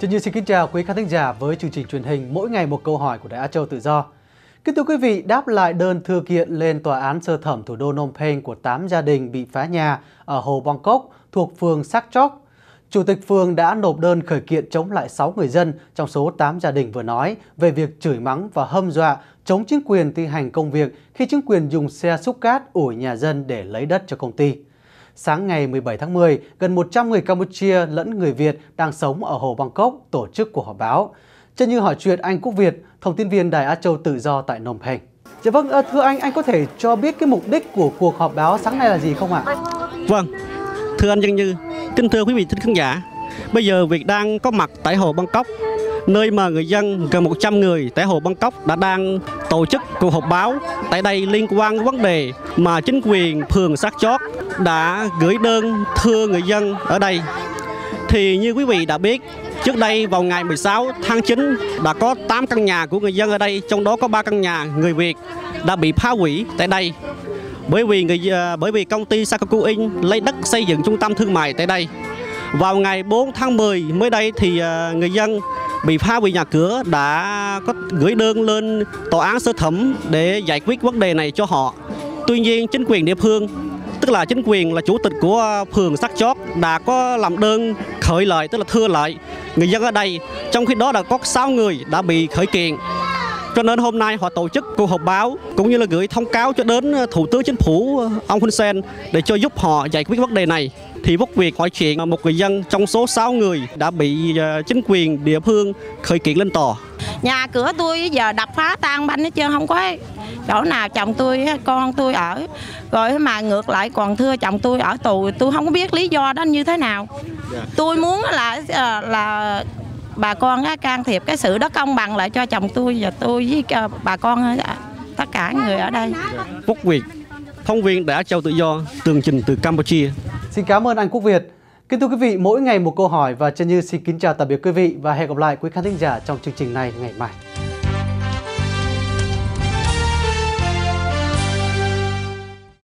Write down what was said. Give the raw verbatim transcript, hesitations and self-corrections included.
Chân Như xin kính chào quý khán thính giả với chương trình truyền hình Mỗi Ngày Một Câu Hỏi của Đài Á Châu Tự Do. Kính thưa quý vị, đáp lại đơn thư kiện lên tòa án sơ thẩm thủ đô Phnom Penh của tám gia đình bị phá nhà ở Hồ Bangkok thuộc phường Sathorn, Chủ tịch phường đã nộp đơn khởi kiện chống lại sáu người dân trong số tám gia đình vừa nói về việc chửi mắng và hâm dọa chống chính quyền thi hành công việc khi chính quyền dùng xe xúc cát ủi nhà dân để lấy đất cho công ty. Sáng ngày mười bảy tháng mười, gần một trăm người Campuchia lẫn người Việt đang sống ở Hồ Bangkok tổ chức cuộc họp báo. Chân Như hỏi chuyện anh Quốc Việt, thông tin viên Đài Á Châu Tự Do tại Phnom Penh. Dạ vâng, thưa anh, anh có thể cho biết cái mục đích của cuộc họp báo sáng nay là gì không ạ? À? Vâng, thưa anh Chân Như, kính thưa quý vị khán giả, bây giờ Việt đang có mặt tại Hồ Bangkok, nơi mà người dân gần một trăm người tại Hồ Bangkok đã đang tổ chức cuộc họp báo tại đây liên quan vấn đề mà chính quyền phường Sathorn đã gửi đơn thưa người dân ở đây. Thì như quý vị đã biết, trước đây vào ngày mười sáu tháng chín đã có tám căn nhà của người dân ở đây, trong đó có ba căn nhà người Việt đã bị phá hủy tại đây. Bởi vì người bởi vì công ty Sakaku In lấy đất xây dựng trung tâm thương mại tại đây. Vào ngày bốn tháng mười mới đây thì người dân bị phá hủy nhà cửa đã có gửi đơn lên tòa án sơ thẩm để giải quyết vấn đề này cho họ. Tuy nhiên chính quyền địa phương, tức là chính quyền là chủ tịch của phường Sathorn đã có làm đơn khởi lại, tức là thưa lại người dân ở đây. Trong khi đó đã có sáu người đã bị khởi kiện. Cho nên hôm nay họ tổ chức cuộc họp báo cũng như là gửi thông cáo cho đến Thủ tướng Chính phủ ông Hun Sen để cho giúp họ giải quyết vấn đề này. Thì Quốc Việt hỏi chuyện một người dân trong số sáu người đã bị chính quyền địa phương khởi kiện lên tòa. Nhà cửa tôi giờ đập phá tan banh hết trơn, không có chỗ nào chồng tôi, con tôi ở. Rồi mà ngược lại còn thưa chồng tôi ở tù, tôi không có biết lý do đó như thế nào. Tôi muốn là là bà con can thiệp cái sự đó công bằng lại cho chồng tôi và tôi với bà con tất cả người ở đây. Quốc Việt, phóng viên Đài Á Châu Tự Do, tường trình từ Campuchia. Xin cảm ơn anh Quốc Việt. Kính thưa quý vị, Mỗi Ngày Một Câu Hỏi và Chân Như xin kính chào tạm biệt quý vị và hẹn gặp lại quý khán thính giả trong chương trình này ngày mai.